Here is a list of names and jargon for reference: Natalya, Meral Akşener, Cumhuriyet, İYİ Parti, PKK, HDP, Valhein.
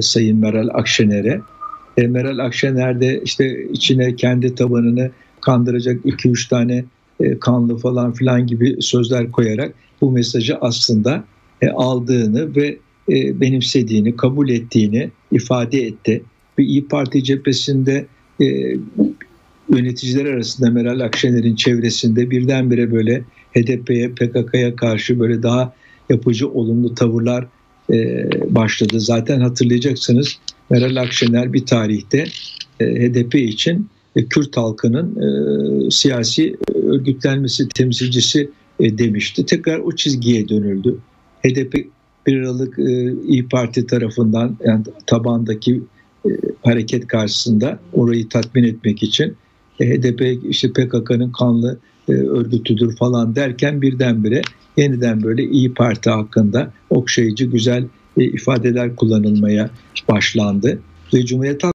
Sayın Meral Akşener'e. Meral Akşener de işte içine kendi tabanını kandıracak 2-3 tane kanlı falan filan gibi sözler koyarak bu mesajı aslında aldığını ve benimsediğini, kabul ettiğini ifade etti. Ve İYİ Parti cephesinde yöneticiler arasında Meral Akşener'in çevresinde birdenbire böyle HDP'ye, PKK'ya karşı böyle daha yapıcı, olumlu tavırlar başladı. Zaten hatırlayacaksınız, Meral Akşener bir tarihte HDP için Kürt halkının siyasi örgütlenmesi temsilcisi demişti. Tekrar o çizgiye dönüldü. HDP 1 Aralık İYİ Parti tarafından, yani tabandaki hareket karşısında orayı tatmin etmek için HDP işte PKK'nın kanlı örgütüdür falan derken birdenbire yeniden böyle İYİ Parti hakkında okşayıcı güzel ifadeler kullanılmaya başlandı. Ve Cumhuriyet